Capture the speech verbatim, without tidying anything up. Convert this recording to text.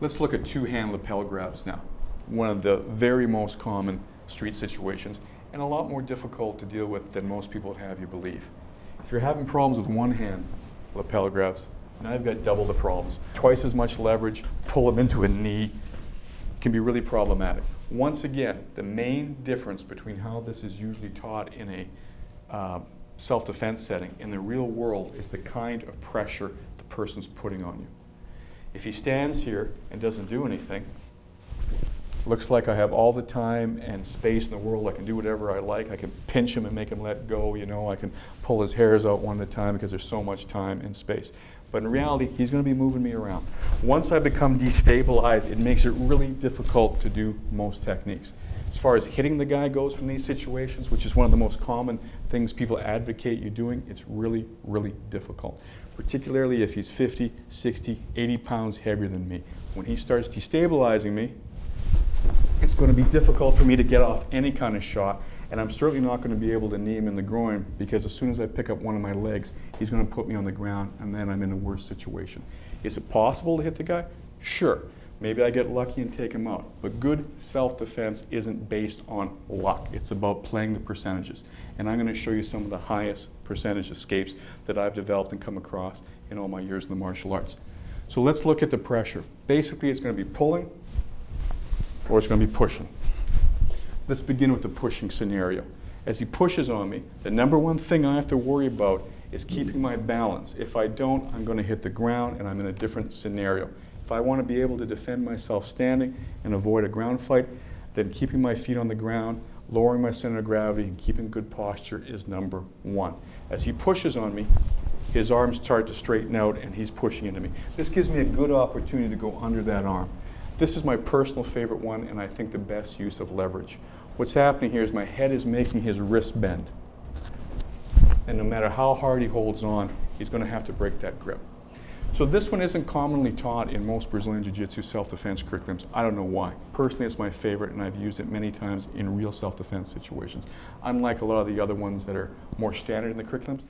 Let's look at two-hand lapel grabs now. One of the very most common street situations, and a lot more difficult to deal with than most people would have you believe. If you're having problems with one-hand lapel grabs, now you've got double the problems. Twice as much leverage, pull them into a knee, can be really problematic. Once again, the main difference between how this is usually taught in a uh, self-defense setting in the real world is the kind of pressure the person's putting on you. If he stands here and doesn't do anything, looks like I have all the time and space in the world, I can do whatever I like, I can pinch him and make him let go, you know, I can pull his hairs out one at a time because there's so much time and space. But in reality, he's going to be moving me around. Once I become destabilized, it makes it really difficult to do most techniques. As far as hitting the guy goes from these situations, which is one of the most common things people advocate you doing, it's really, really difficult. Particularly if he's fifty, sixty, eighty pounds heavier than me. When he starts destabilizing me, it's going to be difficult for me to get off any kind of shot, and I'm certainly not going to be able to knee him in the groin, because as soon as I pick up one of my legs, he's going to put me on the ground, and then I'm in a worse situation. Is it possible to hit the guy? Sure. Maybe I get lucky and take him out. But good self-defense isn't based on luck. It's about playing the percentages. And I'm going to show you some of the highest percentage escapes that I've developed and come across in all my years in the martial arts. So let's look at the pressure. Basically, it's going to be pulling, or it's going to be pushing. Let's begin with the pushing scenario. As he pushes on me, the number one thing I have to worry about is keeping my balance. If I don't, I'm going to hit the ground and I'm in a different scenario. If I want to be able to defend myself standing and avoid a ground fight, then keeping my feet on the ground, lowering my center of gravity, and keeping good posture is number one. As he pushes on me, his arms start to straighten out and he's pushing into me. This gives me a good opportunity to go under that arm. This is my personal favorite one, and I think the best use of leverage. What's happening here is my head is making his wrist bend. And no matter how hard he holds on, he's going to have to break that grip. So this one isn't commonly taught in most Brazilian Jiu-Jitsu self-defense curriculums. I don't know why. Personally, it's my favorite, and I've used it many times in real self-defense situations. Unlike a lot of the other ones that are more standard in the curriculums,